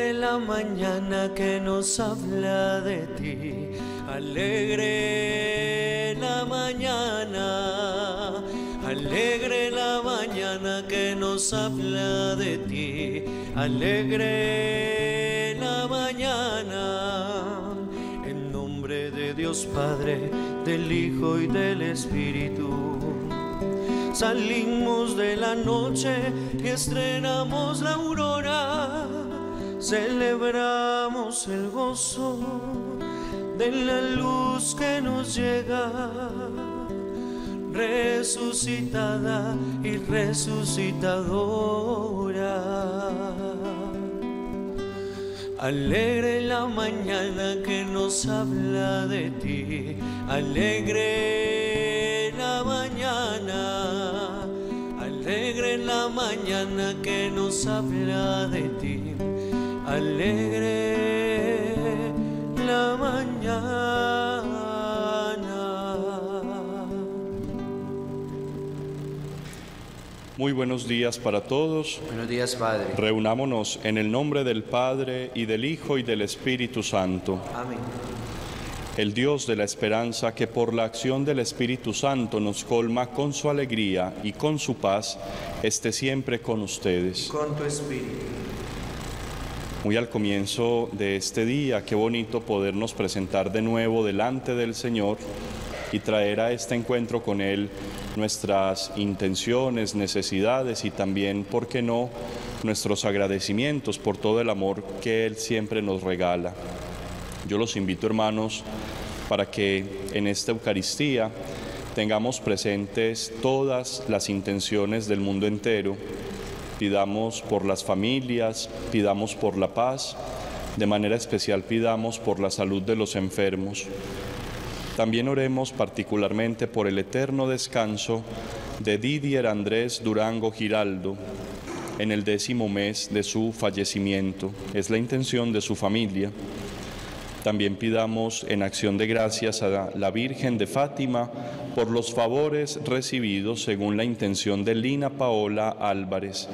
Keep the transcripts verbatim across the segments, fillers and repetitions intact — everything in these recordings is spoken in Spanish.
alegre la mañana que nos habla de ti, alegre la mañana, alegre la mañana que nos habla de ti, alegre la mañana. En nombre de Dios Padre, del Hijo y del Espíritu, salimos de la noche y estrenamos la aurora, celebramos el gozo de la luz que nos llega, resucitada y resucitadora. Alegre la mañana que nos habla de ti, alegre la mañana, alegre la mañana que nos habla de ti, alegre la mañana. Muy buenos días para todos. Buenos días, Padre. Reunámonos en el nombre del Padre, y del Hijo, y del Espíritu Santo. Amén. El Dios de la esperanza, que por la acción del Espíritu Santo nos colma con su alegría y con su paz, esté siempre con ustedes. Y con tu espíritu. Muy al comienzo de este día, qué bonito podernos presentar de nuevo delante del Señor y traer a este encuentro con Él nuestras intenciones, necesidades y también, ¿por qué no?, nuestros agradecimientos por todo el amor que Él siempre nos regala. Yo los invito, hermanos, para que en esta Eucaristía tengamos presentes todas las intenciones del mundo entero. Pidamos por las familias, pidamos por la paz, de manera especial pidamos por la salud de los enfermos. También oremos particularmente por el eterno descanso de Didier Andrés Durango Giraldo en el décimo mes de su fallecimiento. Es la intención de su familia. También pidamos en acción de gracias a la Virgen de Fátima por los favores recibidos según la intención de Lina Paola Álvarez.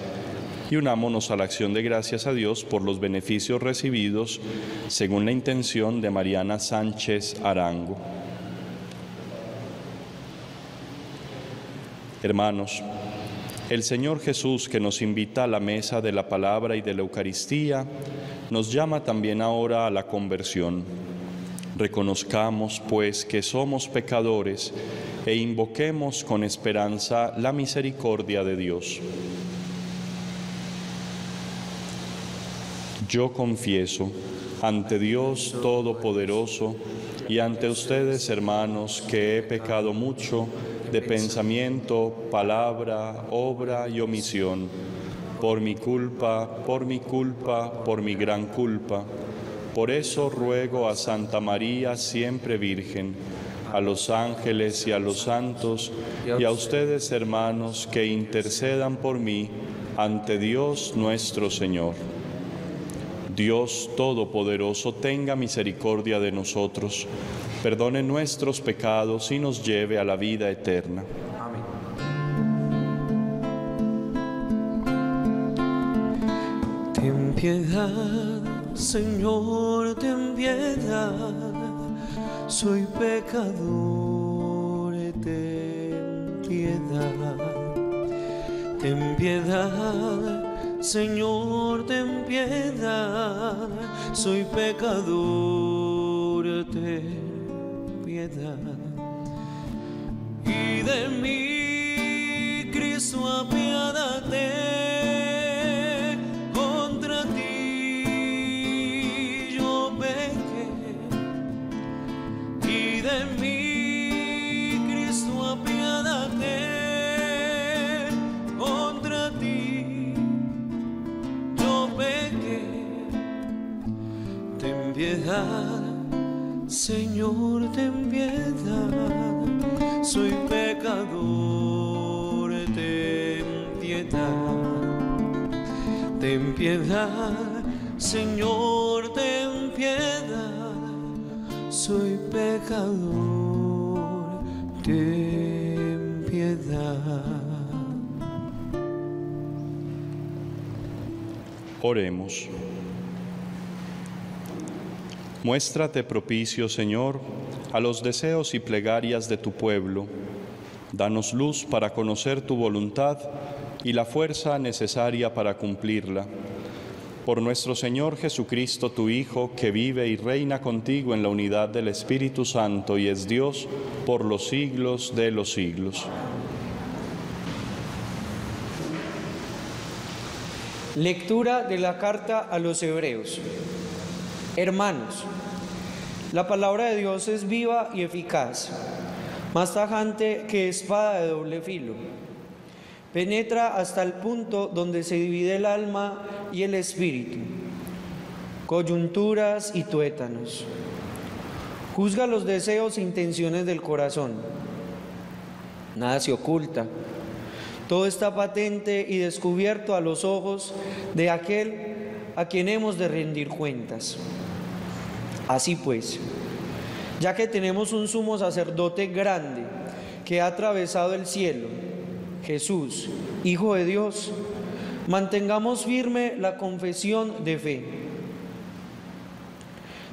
Y unámonos a la acción de gracias a Dios por los beneficios recibidos según la intención de Mariana Sánchez Arango. Hermanos, el Señor Jesús, que nos invita a la mesa de la palabra y de la Eucaristía, nos llama también ahora a la conversión. Reconozcamos, pues, que somos pecadores e invoquemos con esperanza la misericordia de Dios. Yo confieso ante Dios Todopoderoso y ante ustedes, hermanos, que he pecado mucho de pensamiento, palabra, obra y omisión, por mi culpa, por mi culpa, por mi gran culpa. Por eso ruego a Santa María, siempre Virgen, a los ángeles y a los santos, y a ustedes, hermanos, que intercedan por mí ante Dios nuestro Señor. Dios Todopoderoso, tenga misericordia de nosotros, perdone nuestros pecados y nos lleve a la vida eterna. Amén. Ten piedad, Señor, ten piedad, soy pecador, ten piedad. Ten piedad, Señor, ten piedad, soy pecador, ten piedad. Y de mí, Cristo, apiádate, contra ti yo pequé. Y de mí, Cristo, apiádate. Señor, ten piedad, soy pecador, ten piedad. Ten piedad, Señor, ten piedad, soy pecador, ten piedad. Oremos. Muéstrate propicio, Señor, a los deseos y plegarias de tu pueblo. Danos luz para conocer tu voluntad y la fuerza necesaria para cumplirla. Por nuestro Señor Jesucristo, tu Hijo, que vive y reina contigo en la unidad del Espíritu Santo y es Dios por los siglos de los siglos. Lectura de la Carta a los Hebreos. Hermanos, la palabra de Dios es viva y eficaz, más tajante que espada de doble filo. Penetra hasta el punto donde se divide el alma y el espíritu, coyunturas y tuétanos. Juzga los deseos e intenciones del corazón. Nada se oculta. Todo está patente y descubierto a los ojos de aquel a quien hemos de rendir cuentas. Así pues, ya que tenemos un sumo sacerdote grande que ha atravesado el cielo, Jesús, Hijo de Dios, mantengamos firme la confesión de fe.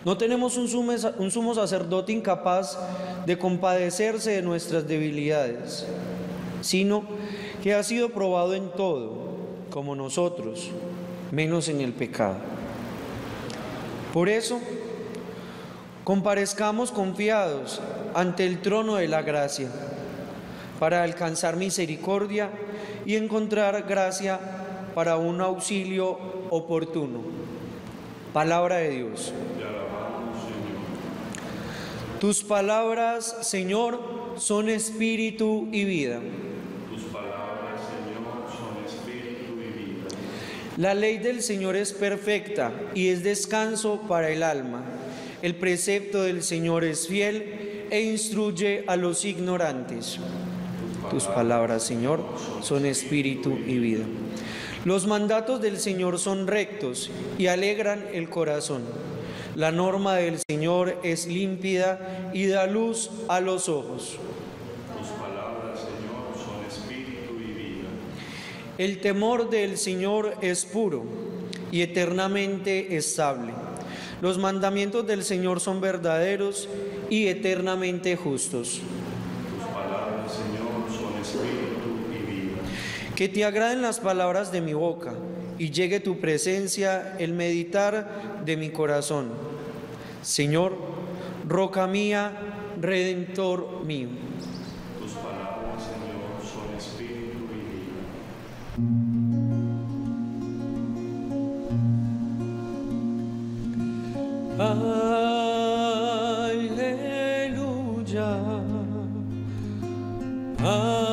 No tenemos un sumo, un sumo sacerdote incapaz de compadecerse de nuestras debilidades, sino que ha sido probado en todo, como nosotros, menos en el pecado. Por eso, comparezcamos confiados ante el trono de la gracia, para alcanzar misericordia y encontrar gracia para un auxilio oportuno. Palabra de Dios. Te alabamos, Señor. Tus palabras, Señor, son espíritu y vida. Tus palabras, Señor, son espíritu y vida. La ley del Señor es perfecta y es descanso para el alma. El precepto del Señor es fiel e instruye a los ignorantes. Tus palabras, Señor, son espíritu y vida. Los mandatos del Señor son rectos y alegran el corazón. La norma del Señor es límpida y da luz a los ojos. Tus palabras, Señor, son espíritu y vida. El temor del Señor es puro y eternamente estable. Los mandamientos del Señor son verdaderos y eternamente justos. Que te agraden las palabras de mi boca y llegue tu presencia, el meditar de mi corazón. Señor, roca mía, redentor mío. Tus palabras, Señor, son espíritu y vida. Aleluya. Aleluya.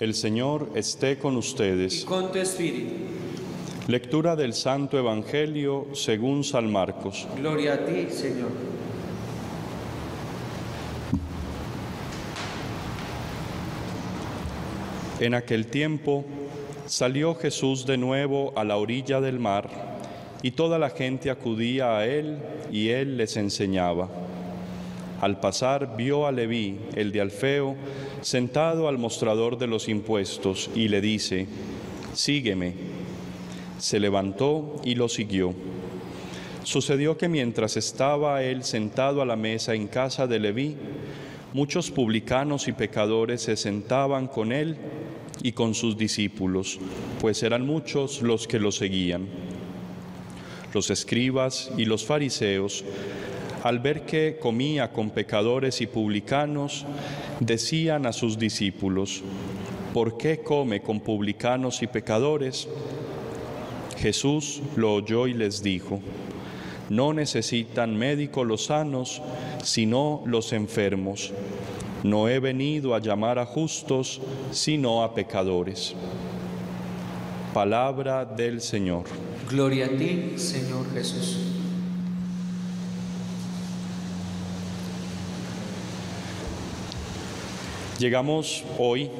El Señor esté con ustedes. Y con tu espíritu. Lectura del Santo Evangelio según San Marcos. Gloria a ti, Señor. En aquel tiempo salió Jesús de nuevo a la orilla del mar, y toda la gente acudía a él, y él les enseñaba. Al pasar vio a Leví, el de Alfeo, sentado al mostrador de los impuestos, y le dice: «Sígueme». Se levantó y lo siguió. Sucedió que mientras estaba él sentado a la mesa en casa de Leví, muchos publicanos y pecadores se sentaban con él y con sus discípulos, pues eran muchos los que lo seguían. Los escribas y los fariseos, al ver que comía con pecadores y publicanos, decían a sus discípulos: ¿por qué come con publicanos y pecadores? Jesús lo oyó y les dijo: no necesitan médicos los sanos, sino los enfermos. No he venido a llamar a justos, sino a pecadores. Palabra del Señor. Gloria a ti, Señor Jesús. Llegamos hoy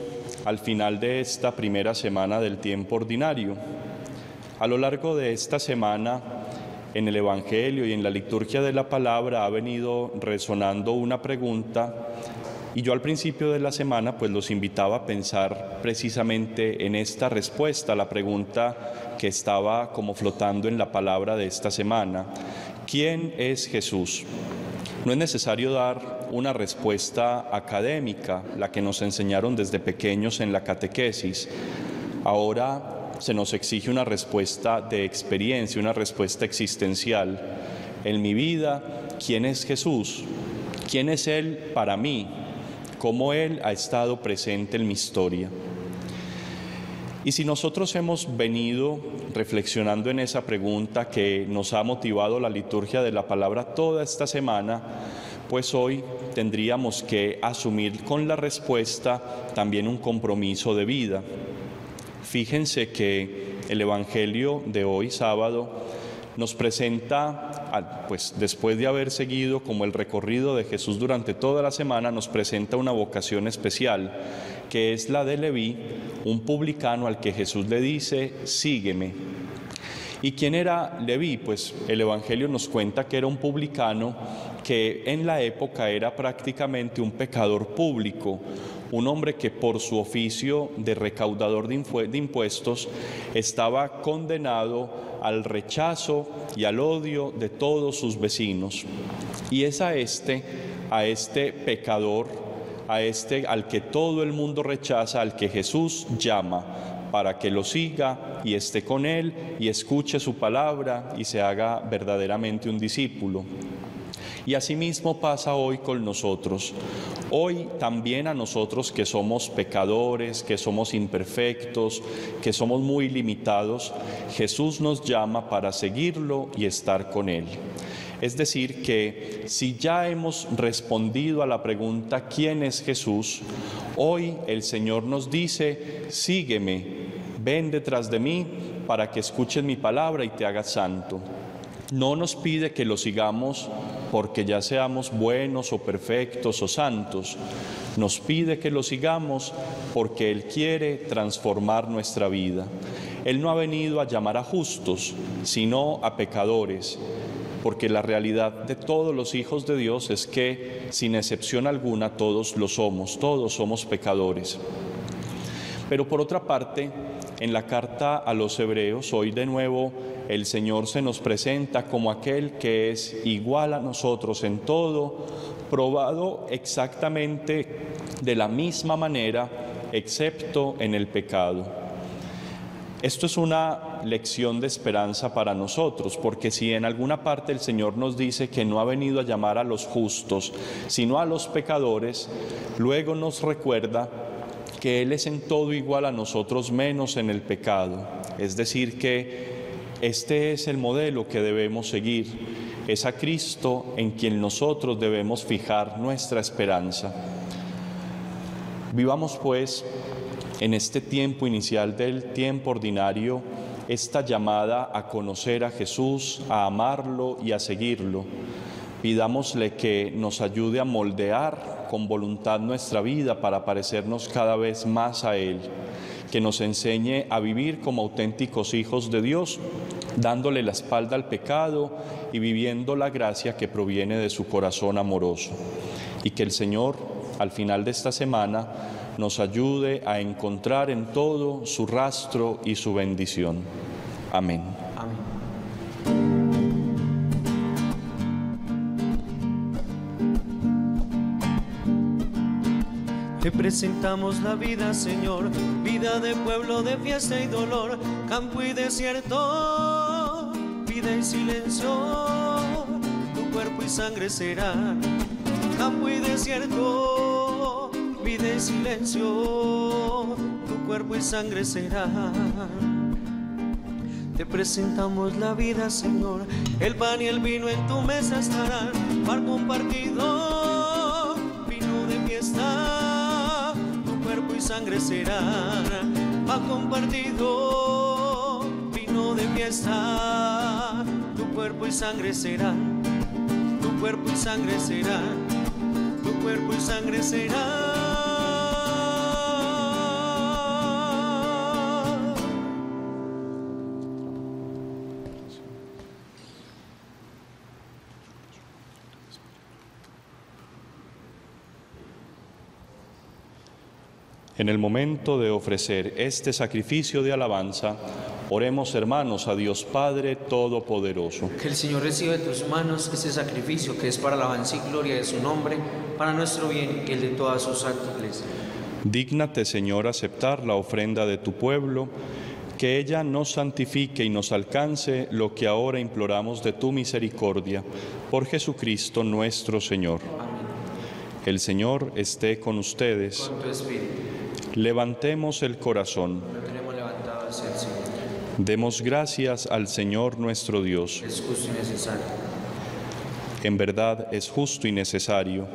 al final de esta primera semana del tiempo ordinario. A lo largo de esta semana, en el Evangelio y en la liturgia de la palabra ha venido resonando una pregunta, y yo al principio de la semana pues los invitaba a pensar precisamente en esta respuesta a la pregunta que estaba como flotando en la palabra de esta semana: ¿quién es Jesús? No es necesario dar una respuesta académica, la que nos enseñaron desde pequeños en la catequesis. Ahora se nos exige una respuesta de experiencia, una respuesta existencial. En mi vida, ¿quién es Jesús? ¿Quién es Él para mí? ¿Cómo Él ha estado presente en mi historia? Y si nosotros hemos venido reflexionando en esa pregunta que nos ha motivado la liturgia de la palabra toda esta semana, pues hoy tendríamos que asumir con la respuesta también un compromiso de vida. Fíjense que el Evangelio de hoy, sábado, nos presenta, pues después de haber seguido como el recorrido de Jesús durante toda la semana, nos presenta una vocación especial, que es la de Leví, un publicano al que Jesús le dice: sígueme. ¿Y quién era Leví? Pues el Evangelio nos cuenta que era un publicano que en la época era prácticamente un pecador público, un hombre que por su oficio de recaudador de impuestos estaba condenado al rechazo y al odio de todos sus vecinos. Y es a este, a este pecador, a este al que todo el mundo rechaza, al que Jesús llama para que lo siga y esté con él y escuche su palabra y se haga verdaderamente un discípulo. Y asimismo pasa hoy con nosotros. Hoy también a nosotros que somos pecadores, que somos imperfectos, que somos muy limitados, Jesús nos llama para seguirlo y estar con Él. Es decir que si ya hemos respondido a la pregunta ¿quién es Jesús?, hoy el Señor nos dice: sígueme, ven detrás de mí para que escuches mi palabra y te hagas santo. No nos pide que lo sigamos porque ya seamos buenos o perfectos o santos. Nos pide que lo sigamos porque Él quiere transformar nuestra vida. Él no ha venido a llamar a justos, sino a pecadores, porque la realidad de todos los hijos de Dios es que, sin excepción alguna, todos lo somos, todos somos pecadores. Pero por otra parte, en la carta a los Hebreos, hoy de nuevo el Señor se nos presenta como aquel que es igual a nosotros en todo, probado exactamente de la misma manera, excepto en el pecado. Esto es una lección de esperanza para nosotros, porque si en alguna parte el Señor nos dice que no ha venido a llamar a los justos, sino a los pecadores, luego nos recuerda que Él es en todo igual a nosotros menos en el pecado. Es decir que este es el modelo que debemos seguir, es a Cristo en quien nosotros debemos fijar nuestra esperanza. Vivamos pues en este tiempo inicial del tiempo ordinario esta llamada a conocer a Jesús, a amarlo y a seguirlo. Pidámosle que nos ayude a moldear con voluntad nuestra vida para parecernos cada vez más a Él, que nos enseñe a vivir como auténticos hijos de Dios, dándole la espalda al pecado y viviendo la gracia que proviene de su corazón amoroso. Y que el Señor, al final de esta semana, nos ayude a encontrar en todo su rastro y su bendición. Amén. Amén. Te presentamos la vida, Señor, vida de pueblo, de fiesta y dolor, campo y desierto, vida y silencio. Tu cuerpo y sangre serán campo y desierto, vida y silencio. Tu cuerpo y sangre serán. Te presentamos la vida, Señor. El pan y el vino en tu mesa estarán. Par compartido, vino de fiesta. Tu cuerpo y sangre serán. Pan compartido, vino de fiesta. Tu cuerpo y sangre serán. Tu cuerpo y sangre será, tu cuerpo y sangre será. En el momento de ofrecer este sacrificio de alabanza, oremos, hermanos, a Dios Padre Todopoderoso. Que el Señor reciba de tus manos este sacrificio que es para la alabanza y gloria de su nombre, para nuestro bien y el de toda su santa iglesia. Dígnate, Señor, aceptar la ofrenda de tu pueblo, que ella nos santifique y nos alcance lo que ahora imploramos de tu misericordia. Por Jesucristo nuestro Señor. Amén. El Señor esté con ustedes. Con tu espíritu. Levantemos el corazón. Lo tenemos levantado hacia el Señor. Demos gracias al Señor nuestro Dios. Es justo y necesario. En verdad es justo y necesario.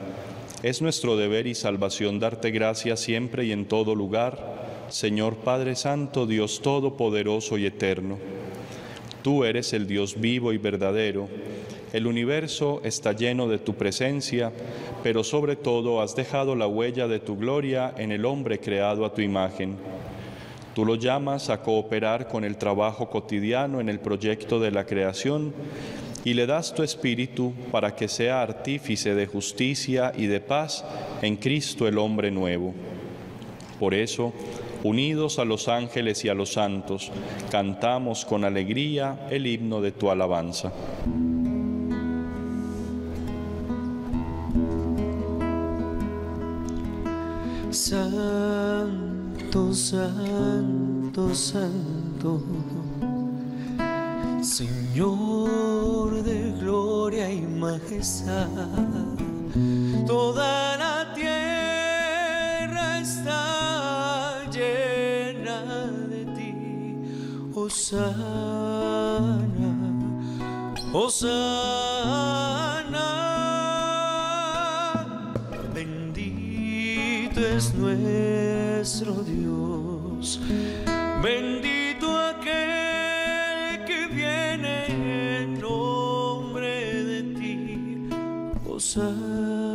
Es nuestro deber y salvación darte gracias siempre y en todo lugar, Señor Padre Santo, Dios Todopoderoso y Eterno. Tú eres el Dios vivo y verdadero. El universo está lleno de tu presencia, pero sobre todo has dejado la huella de tu gloria en el hombre creado a tu imagen. Tú lo llamas a cooperar con el trabajo cotidiano en el proyecto de la creación y le das tu espíritu para que sea artífice de justicia y de paz en Cristo el hombre nuevo. Por eso, unidos a los ángeles y a los santos, cantamos con alegría el himno de tu alabanza. San Santo, Santo, Señor de gloria y majestad, toda la tierra está llena de ti. Hosana, hosana, bendito es nuestro Nuestro Dios, bendito aquel que viene en nombre de ti. Hosana,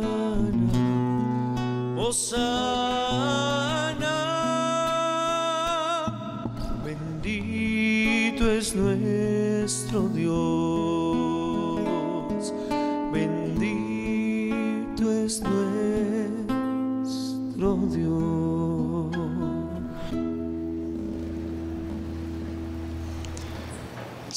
hosana, bendito es nuestro Dios, bendito es nuestro Dios.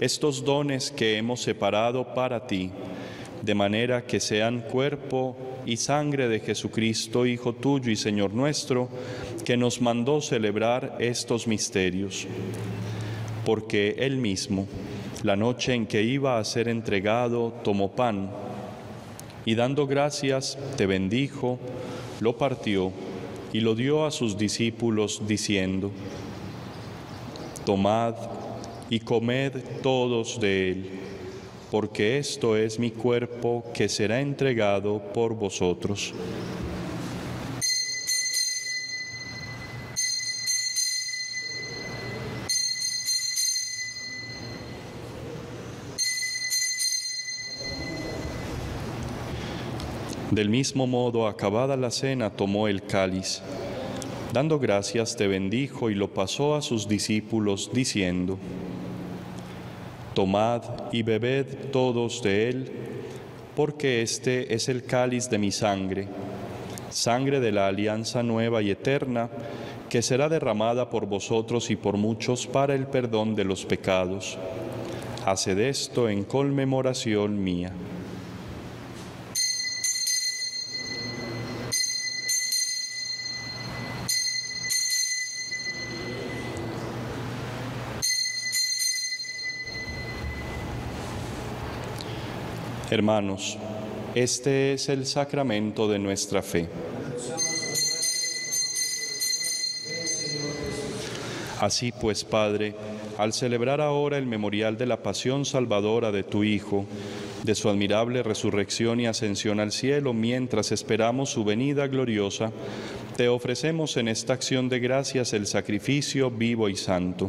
estos dones que hemos separado para ti, de manera que sean cuerpo y sangre de Jesucristo, Hijo tuyo y Señor nuestro, que nos mandó celebrar estos misterios. Porque Él mismo, la noche en que iba a ser entregado, tomó pan, y dando gracias, te bendijo, lo partió y lo dio a sus discípulos, diciendo: Tomad y comed todos de él, porque esto es mi cuerpo que será entregado por vosotros. Del mismo modo, acabada la cena, tomó el cáliz. Dando gracias, te bendijo y lo pasó a sus discípulos, diciendo: Tomad y bebed todos de él, porque este es el cáliz de mi sangre, sangre de la alianza nueva y eterna, que será derramada por vosotros y por muchos para el perdón de los pecados. Haced esto en conmemoración mía. Hermanos, este es el sacramento de nuestra fe. Así pues, Padre, al celebrar ahora el memorial de la pasión salvadora de tu Hijo, de su admirable resurrección y ascensión al cielo, mientras esperamos su venida gloriosa, te ofrecemos en esta acción de gracias el sacrificio vivo y santo.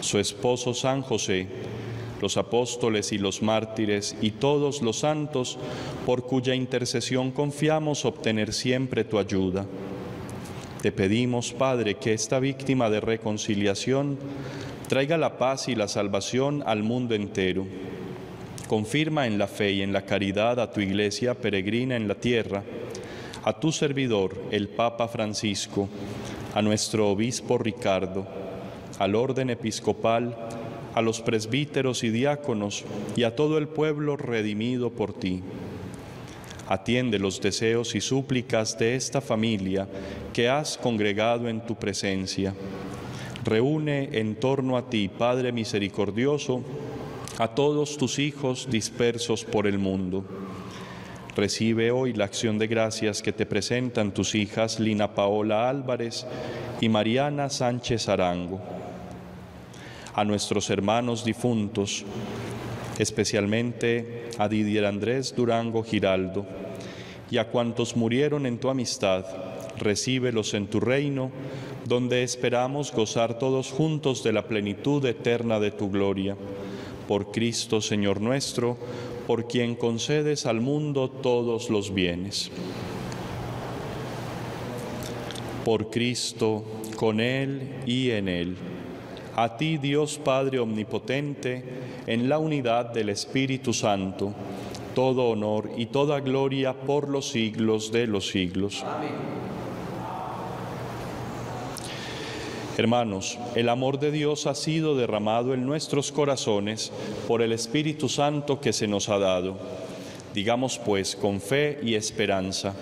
su esposo San José, los apóstoles y los mártires y todos los santos, por cuya intercesión confiamos obtener siempre tu ayuda. Te pedimos, Padre, que esta víctima de reconciliación traiga la paz y la salvación al mundo entero. Confirma en la fe y en la caridad a tu Iglesia peregrina en la tierra, a tu servidor, el Papa Francisco, a nuestro obispo Ricardo, al orden episcopal, a los presbíteros y diáconos y a todo el pueblo redimido por ti. Atiende los deseos y súplicas de esta familia que has congregado en tu presencia. Reúne en torno a ti, Padre misericordioso, a todos tus hijos dispersos por el mundo. Recibe hoy la acción de gracias que te presentan tus hijas Lina Paola Álvarez y Mariana Sánchez Arango. A nuestros hermanos difuntos, especialmente a Didier Andrés Durango Giraldo, y a cuantos murieron en tu amistad, recíbelos en tu reino, donde esperamos gozar todos juntos de la plenitud eterna de tu gloria. Por Cristo, Señor nuestro, por quien concedes al mundo todos los bienes. Por Cristo, con Él y en Él. A ti, Dios Padre omnipotente, en la unidad del Espíritu Santo, todo honor y toda gloria por los siglos de los siglos. Amén. Hermanos, el amor de Dios ha sido derramado en nuestros corazones por el Espíritu Santo que se nos ha dado. Digamos pues con fe y esperanza: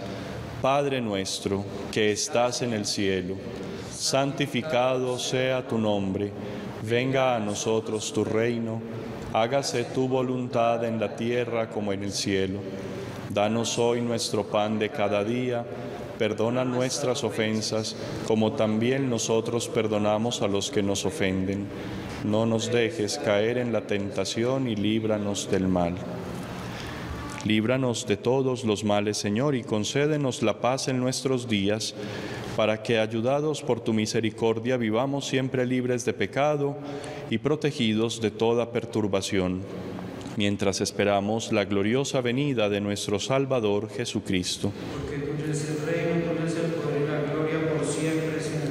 Padre nuestro, que estás en el cielo, santificado sea tu nombre, venga a nosotros tu reino, hágase tu voluntad en la tierra como en el cielo. Danos hoy nuestro pan de cada día, perdona nuestras ofensas como también nosotros perdonamos a los que nos ofenden. No nos dejes caer en la tentación y líbranos del mal. Líbranos de todos los males, Señor, y concédenos la paz en nuestros días, para que, ayudados por tu misericordia, vivamos siempre libres de pecado y protegidos de toda perturbación, mientras esperamos la gloriosa venida de nuestro Salvador Jesucristo. Porque tú eres el reino, tú eres el poder y la gloria por siempre, Señor.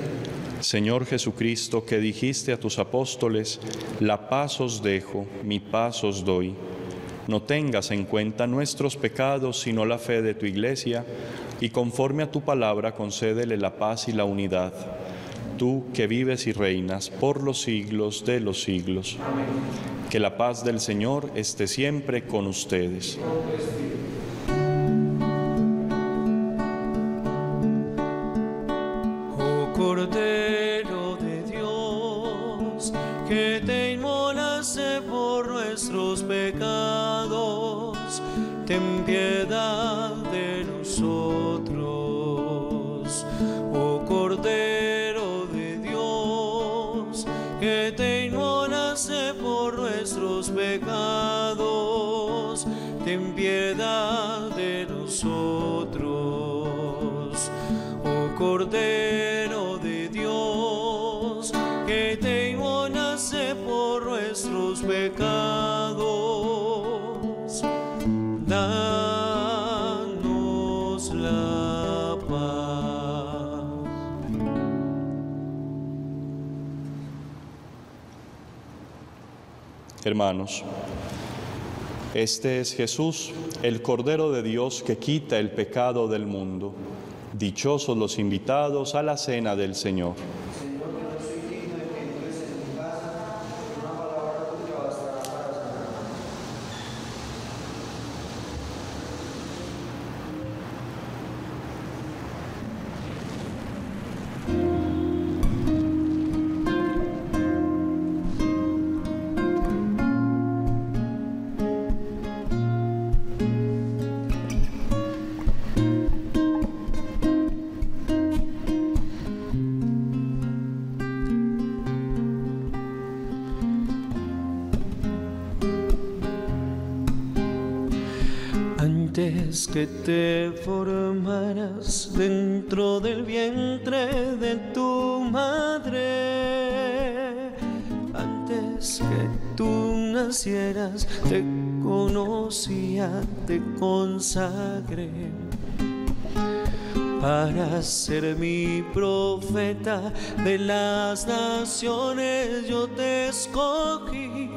Señor Jesucristo, que dijiste a tus apóstoles: la paz os dejo, mi paz os doy. No tengas en cuenta nuestros pecados, sino la fe de tu Iglesia, y conforme a tu palabra concédele la paz y la unidad. Tú que vives y reinas por los siglos de los siglos. Amén. Que la paz del Señor esté siempre con ustedes. Oh Cordero de Dios, que te inmolaste por nuestros pecados, ten piedad de nosotros. Oh Cordero de Dios, que te inmolaste por nuestros pecados, ten piedad de nosotros. Oh Cordero de Dios, que te inmolaste por nuestros pecados, danos la paz. Hermanos, este es Jesús, el Cordero de Dios que quita el pecado del mundo. Dichosos los invitados a la cena del Señor. Señor, no soy digno de que entres en mi casa, pero una palabra tuya bastará para sanarme. Antes que te formaras dentro del vientre de tu madre, antes que tú nacieras, te conocía, te consagré, para ser mi profeta de las naciones yo te escogí.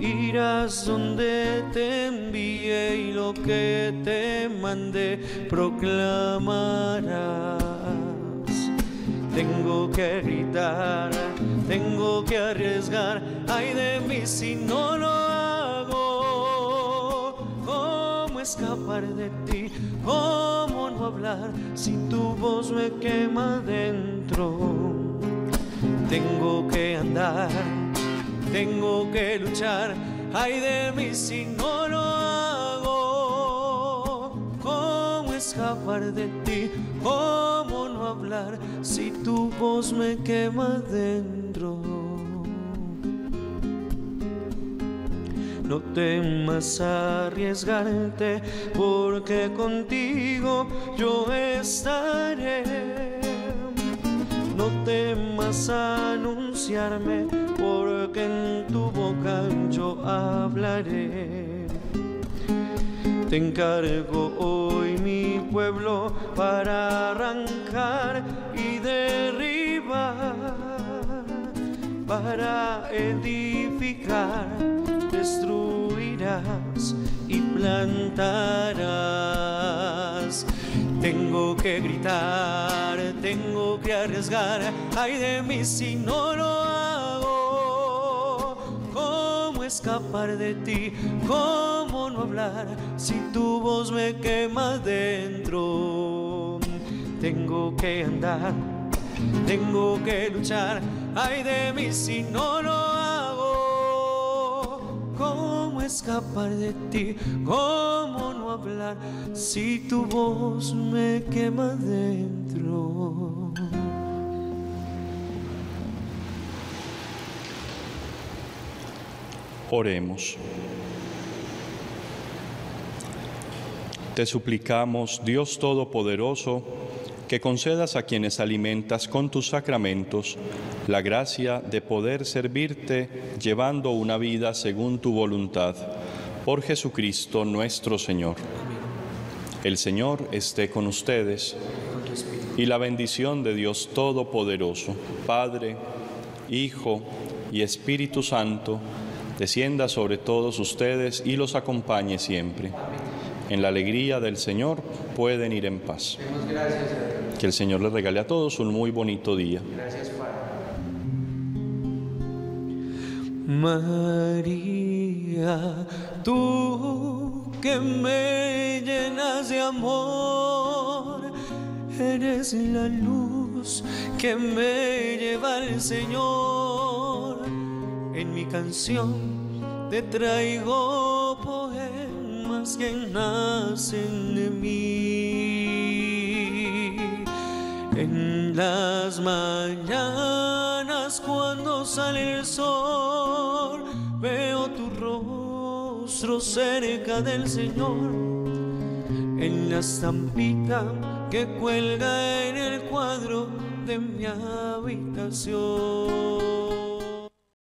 Irás donde te envíe y lo que te mande proclamarás. Tengo que gritar, tengo que arriesgar, ay de mí si no lo hago. ¿Cómo escapar de ti? ¿Cómo no hablar si tu voz me quema dentro? Tengo que andar, tengo que luchar, ay de mí si no lo hago. ¿Cómo escapar de ti? ¿Cómo no hablar si tu voz me quema dentro? No temas arriesgarte, porque contigo yo estaré. No temas anunciarme, porque en tu boca yo hablaré. Te encargo hoy mi pueblo para arrancar y derribar, para edificar, destruirás y plantarás. Tengo que gritar, tengo que arriesgar, ay de mí si no lo hago. ¿Cómo escapar de ti? ¿Cómo no hablar si tu voz me quema dentro? Tengo que andar, tengo que luchar, ay de mí si no lo hago. ¿Cómo escapar de ti? ¿Cómo no hablar si tu voz me quema dentro? Oremos. Te suplicamos, Dios Todopoderoso, que concedas a quienes alimentas con tus sacramentos la gracia de poder servirte llevando una vida según tu voluntad. Por Jesucristo nuestro Señor. El Señor esté con ustedes, y la bendición de Dios Todopoderoso, Padre, Hijo y Espíritu Santo, descienda sobre todos ustedes y los acompañe siempre. En la alegría del Señor pueden ir en paz. Que el Señor les regale a todos un muy bonito día. Gracias, Padre. María, tú que me llenas de amor, eres la luz que me lleva el Señor. En mi canción te traigo poemas que nacen de mí. En las mañanas cuando sale el sol, veo tu rostro rostro cerca del Señor, en la estampita que cuelga en el cuadro de mi habitación.